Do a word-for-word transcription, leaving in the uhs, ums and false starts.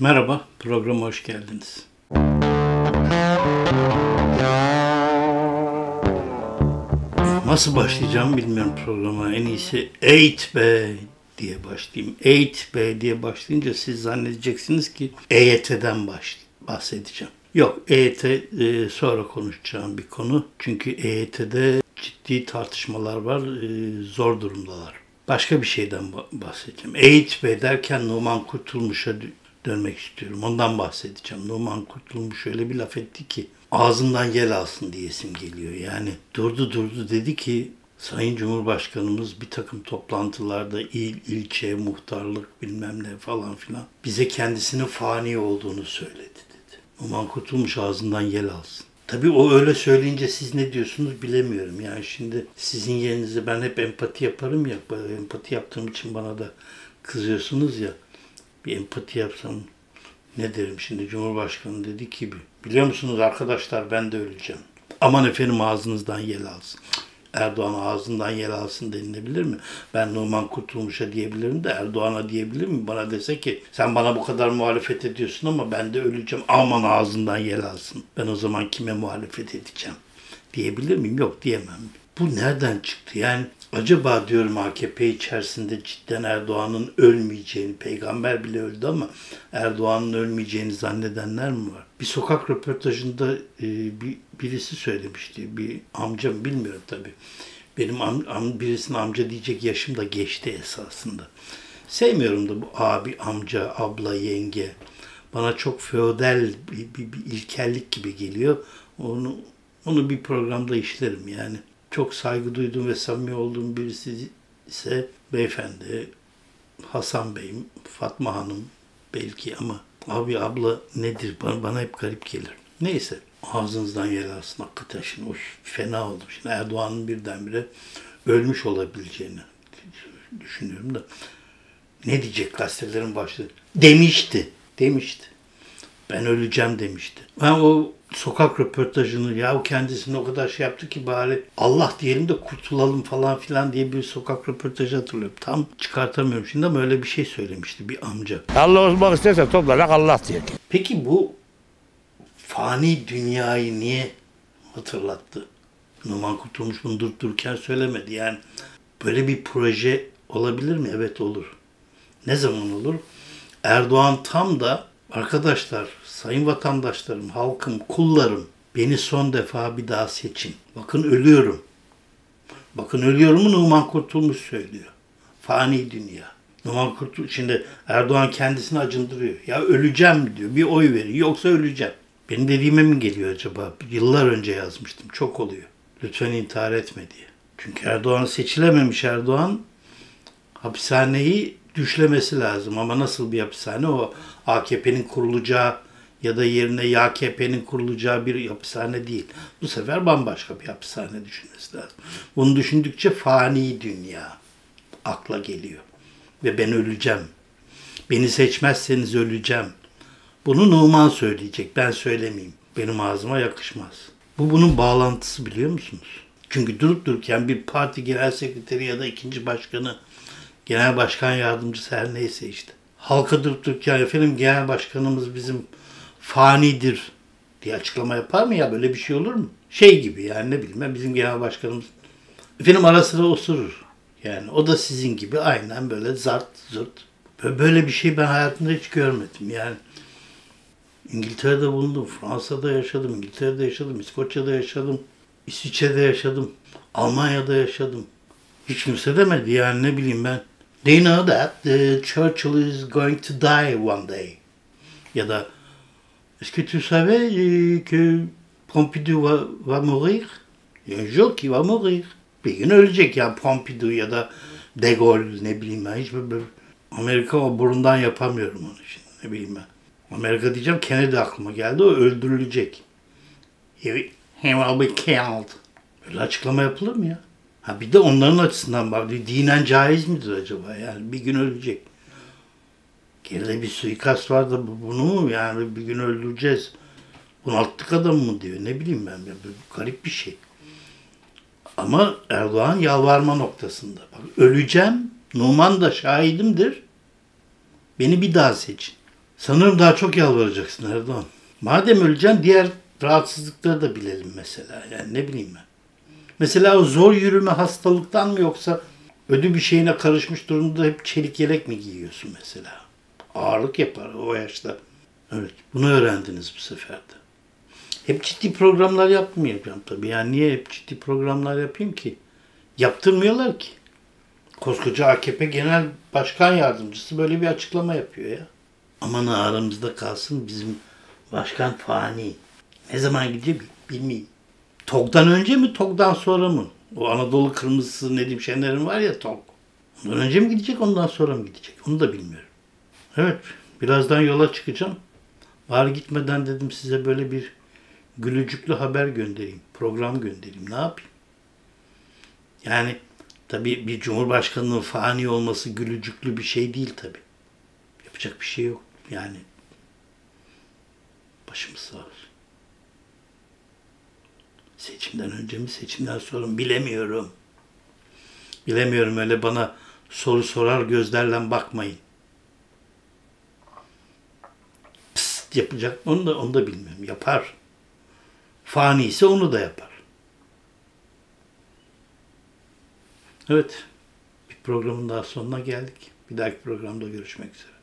Merhaba, programa hoş geldiniz. Nasıl başlayacağımı bilmiyorum programa. En iyisi E Y T B diye başlayayım. E Y T B diye başlayınca siz zannedeceksiniz ki E Y T'den bahsedeceğim. Yok, E Y T e, sonra konuşacağım bir konu. Çünkü E Y T'de ciddi tartışmalar var, e, zor durumdalar. Başka bir şeyden bahsedeceğim. E Y T B derken Numan Kurtulmuş'a dönmek istiyorum. Ondan bahsedeceğim. Numan Kurtulmuş öyle bir laf etti ki ağzından yel alsın diyesim geliyor. Yani durdu durdu dedi ki Sayın Cumhurbaşkanımız bir takım toplantılarda il, ilçe, muhtarlık bilmem ne falan filan bize kendisinin fani olduğunu söyledi dedi. Numan Kurtulmuş ağzından yel alsın. Tabii o öyle söyleyince siz ne diyorsunuz bilemiyorum. Yani şimdi sizin yerinize ben hep empati yaparım ya. Empati yaptığım için bana da kızıyorsunuz ya. Bir empati yapsam ne derim şimdi? Cumhurbaşkanı dedi ki biliyor musunuz arkadaşlar ben de öleceğim. Aman efendim ağzınızdan yel alsın. Erdoğan ağzından yel alsın denilebilir mi? Ben Numan Kurtulmuş'a diyebilirim de Erdoğan'a diyebilir mi? Bana dese ki sen bana bu kadar muhalefet ediyorsun ama ben de öleceğim. Aman ağzından yel alsın. Ben o zaman kime muhalefet edeceğim? Diyebilir miyim? Yok diyemem. Bu nereden çıktı? Yani acaba diyorum A K P içerisinde cidden Erdoğan'ın ölmeyeceğini, peygamber bile öldü ama Erdoğan'ın ölmeyeceğini zannedenler mi var? Bir sokak röportajında e, bir, birisi söylemişti, bir amcam bilmiyorum tabii. Benim am, am, birisinin amca diyecek yaşım da geçti esasında. Sevmiyorum da bu abi, amca, abla, yenge. Bana çok feodal bir, bir, bir ilkellik gibi geliyor. Onu, onu bir programda işlerim yani. Çok saygı duyduğum ve samimi olduğum birisi ise beyefendi, Hasan Bey'im, Fatma Hanım belki ama abi abla nedir bana, bana hep garip gelir. Neyse ağzınızdan yel alsın hakikaten şimdi o fena oldu. Şimdi Erdoğan'ın birdenbire ölmüş olabileceğini düşünüyorum da ne diyecek gazetelerin başlığı? Demişti, demişti. Ben öleceğim demişti. Ben o sokak röportajını ya kendisini o kadar şey yaptı ki bari Allah diyelim de kurtulalım falan filan diye bir sokak röportajı hatırlıyorum. Tam çıkartamıyorum şimdi ama öyle bir şey söylemişti bir amca. Allah olmak istersen toplanak Allah diyelim. Peki bu fani dünyayı niye hatırlattı? Numan Kurtulmuş bunu durup dururken söylemedi. Yani böyle bir proje olabilir mi? Evet olur. Ne zaman olur? Erdoğan tam da arkadaşlar, sayın vatandaşlarım, halkım, kullarım, beni son defa bir daha seçin. Bakın ölüyorum. Bakın ölüyorumu Numan Kurtulmuş söylüyor. Fani dünya. Numan Kurtulmuş, şimdi Erdoğan kendisini acındırıyor. Ya öleceğim diyor, bir oy verin yoksa öleceğim. Benim dediğime mi geliyor acaba? Yıllar önce yazmıştım, çok oluyor. Lütfen intihar etme diye. Çünkü Erdoğan seçilememiş Erdoğan, hapishaneyi düşlemesi lazım ama nasıl bir hapishane o A K P'nin kurulacağı ya da yerine Y K P'nin kurulacağı bir hapishane değil. Bu sefer bambaşka bir hapishane düşünmesi lazım. Bunu düşündükçe fani dünya akla geliyor ve ben öleceğim. Beni seçmezseniz öleceğim. Bunu Numan söyleyecek ben söylemeyeyim. Benim ağzıma yakışmaz. Bu bunun bağlantısı biliyor musunuz? Çünkü durup dururken bir parti genel sekreteri ya da ikinci başkanı genel başkan yardımcısı her neyse işte. Halka durup dururken efendim genel başkanımız bizim fanidir diye açıklama yapar mı ya? Böyle bir şey olur mu? Şey gibi yani ne bileyim bizim genel başkanımız efendim ara sıra osurur. Yani o da sizin gibi aynen böyle zart zırt. Böyle bir şey ben hayatımda hiç görmedim yani. İngiltere'de bulundum, Fransa'da yaşadım, İngiltere'de yaşadım, İskoçya'da yaşadım, İsviçre'de yaşadım, Almanya'da yaşadım. Hiç kimse demedi yani ne bileyim ben. They know that the Churchill is going to die one day. Ya da est-ce que tu savais que Pompidou va, va mourir? Un jour qui va mourir. Bir gün ölecek ya Pompidou ya da De Gaulle ne bileyim ben. Hiç böyle, Amerika o burundan yapamıyorum onu şimdi ne bileyim ben. Amerika diyeceğim Kennedy aklıma geldi o öldürülecek. He will be killed. Böyle açıklama yapılır mı ya? Ha bir de onların açısından bak, dinen caiz midir acaba yani bir gün ölecek. Geride bir suikast var da bunu mu yani bir gün öldüreceğiz. Bunalttık adam mı diyor ne bileyim ben garip bir şey. Ama Erdoğan yalvarma noktasında. Bak öleceğim, Numan da şahidimdir. Beni bir daha seçin. Sanırım daha çok yalvaracaksın Erdoğan. Madem öleceksin diğer rahatsızlıkları da bilelim mesela. Yani ne bileyim ben. Mesela o zor yürüme hastalıktan mı yoksa ödü bir şeyine karışmış durumda hep çelik yelek mi giyiyorsun mesela? Ağırlık yapar o yaşta. Evet, bunu öğrendiniz bu sefer de. Hep ciddi programlar yapmayacağım tabii. Yani niye hep ciddi programlar yapayım ki? Yaptırmıyorlar ki. Koskoca A K P Genel Başkan Yardımcısı böyle bir açıklama yapıyor ya. Aman aramızda kalsın bizim başkan fani. Ne zaman gidecek bilmiyorum. Tog'dan önce mi, Tog'dan sonra mı? O Anadolu Kırmızısı Nedim Şener'in var ya Tog. Ondan önce mi gidecek, ondan sonra mı gidecek? Onu da bilmiyorum. Evet, birazdan yola çıkacağım. Var gitmeden dedim size böyle bir gülücüklü haber göndereyim, program göndereyim. Ne yapayım? Yani tabii bir cumhurbaşkanının fani olması gülücüklü bir şey değil tabii. Yapacak bir şey yok. Yani başımız sağ olsun. Seçimden önce mi, seçimden sonra mı bilemiyorum. Bilemiyorum, öyle bana soru sorar gözlerle bakmayın. Psst yapacak mı onu da, onu da bilmiyorum. Yapar. Fani ise onu da yapar. Evet, bir programın daha sonuna geldik. Bir dahaki programda görüşmek üzere.